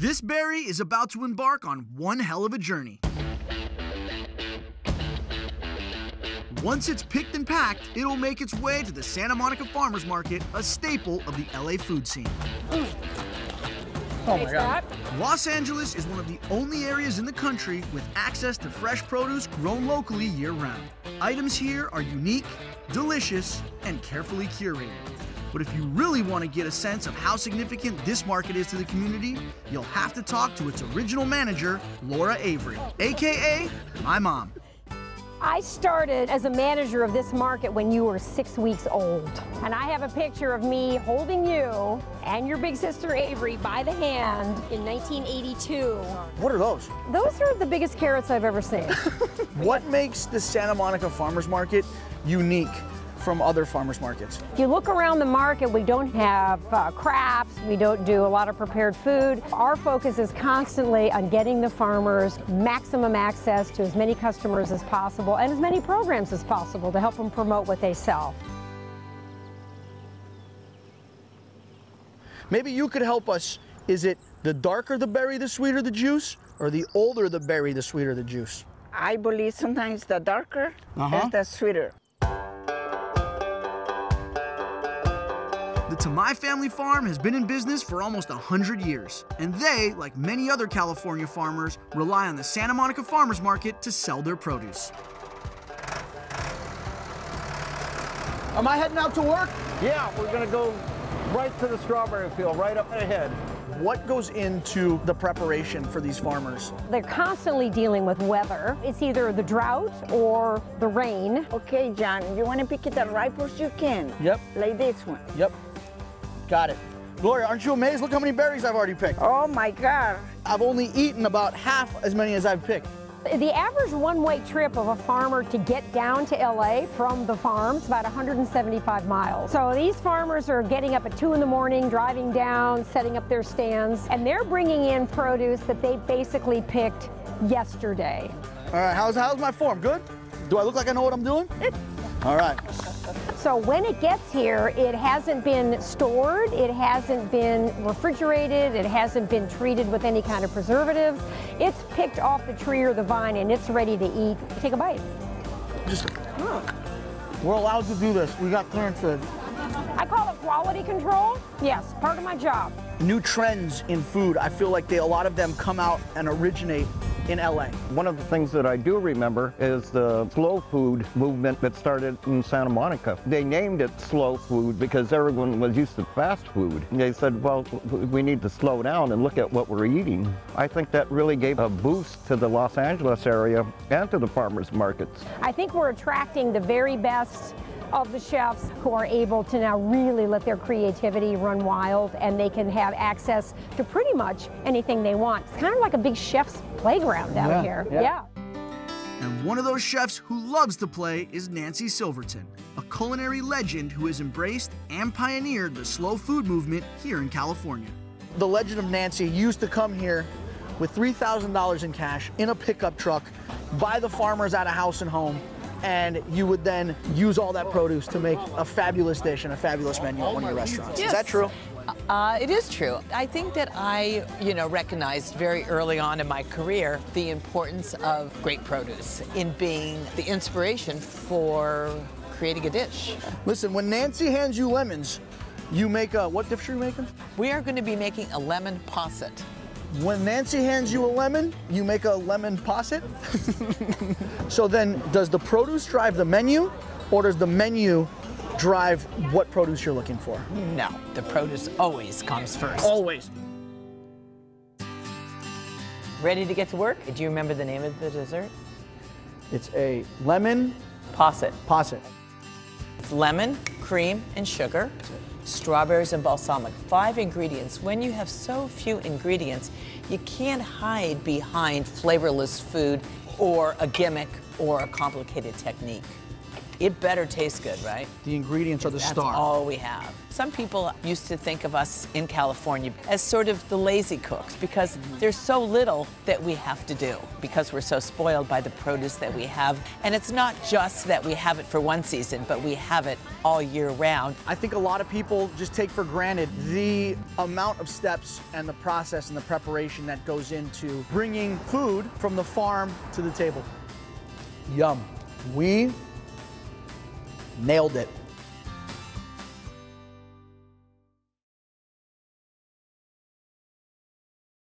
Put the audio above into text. This berry is about to embark on one hell of a journey. Once it's picked and packed, it'll make its way to the Santa Monica Farmers Market, a staple of the LA food scene. Ooh. Oh my God. Los Angeles is one of the only areas in the country with access to fresh produce grown locally year-round. Items here are unique, delicious, and carefully curated. But if you really want to get a sense of how significant this market is to the community, you'll have to talk to its original manager, Laura Avery, AKA my mom. I started as a manager of this market when you were 6 weeks old. And I have a picture of me holding you and your big sister Avery by the hand in 1982. What are those? Those are the biggest carrots I've ever seen. What makes the Santa Monica Farmers Market unique from other farmers markets? If you look around the market, we don't have crafts, we don't do a lot of prepared food. Our focus is constantly on getting the farmers maximum access to as many customers as possible and as many programs as possible to help them promote what they sell. Maybe you could help us. Is it the darker the berry, the sweeter the juice, or the older the berry, the sweeter the juice? I believe sometimes the darker and the sweeter. The Tamai Family Farm has been in business for almost 100 years, and they, like many other California farmers, rely on the Santa Monica Farmers Market to sell their produce. Am I heading out to work? Yeah, we're gonna go right to the strawberry field, right up ahead. What goes into the preparation for these farmers? They're constantly dealing with weather. It's either the drought or the rain. Okay, John, you wanna pick it up right as you can? Yep. Like this one. Yep. Got it. Gloria, aren't you amazed? Look how many berries I've already picked. Oh my God. I've only eaten about half as many as I've picked. The average one-way trip of a farmer to get down to LA from the farm is about 175 miles. So these farmers are getting up at 2 in the morning, driving down, setting up their stands, and they're bringing in produce that they basically picked yesterday. All right, how's my form? Good? Do I look like I know what I'm doing? All right. So when it gets here, it hasn't been stored, it hasn't been refrigerated, it hasn't been treated with any kind of preservatives. It's picked off the tree or the vine and it's ready to eat. Take a bite. We're allowed to do this. We got clearance for it. I call it quality control. Yes, part of my job. New trends in food, I feel like a lot of them come out and originate in LA. One of the things that I do remember is the slow food movement that started in Santa Monica. They named it slow food because everyone was used to fast food. And they said, well, we need to slow down and look at what we're eating. I think that really gave a boost to the Los Angeles area and to the farmers markets. I think we're attracting the very best of the chefs who are able to now really let their creativity run wild, and they can have access to pretty much anything they want. It's kind of like a big chef's playground out here. Yeah. And one of those chefs who loves to play is Nancy Silverton, a culinary legend who has embraced and pioneered the slow food movement here in California. The legend of Nancy used to come here with $3,000 in cash in a pickup truck, buy the farmers out of house and home, and you would then use all that produce to make a fabulous dish and a fabulous menu at one of your restaurants. Yes. Is that true? It is true. I think that I, recognized very early on in my career the importance of great produce in being the inspiration for creating a dish. Listen, when Nancy hands you lemons, you make a, what dish are you making? We are going to be making a lemon posset. When Nancy hands you a lemon, you make a lemon posset? So then, does the produce drive the menu, or does the menu drive what produce you're looking for? No, the produce always comes first. Always. Ready to get to work? Do you remember the name of the dessert? It's a lemon posset. Posset. It's lemon, cream, and sugar. Strawberries and balsamic, 5 ingredients. When you have so few ingredients, you can't hide behind flavorless food or a gimmick or a complicated technique. It better taste good, right? The ingredients are the star. That's all we have. Some people used to think of us in California as sort of the lazy cooks because there's so little that we have to do because we're so spoiled by the produce that we have. And it's not just that we have it for one season, but we have it all year round. I think a lot of people just take for granted the amount of steps and the process and the preparation that goes into bringing food from the farm to the table. Yum. We nailed it.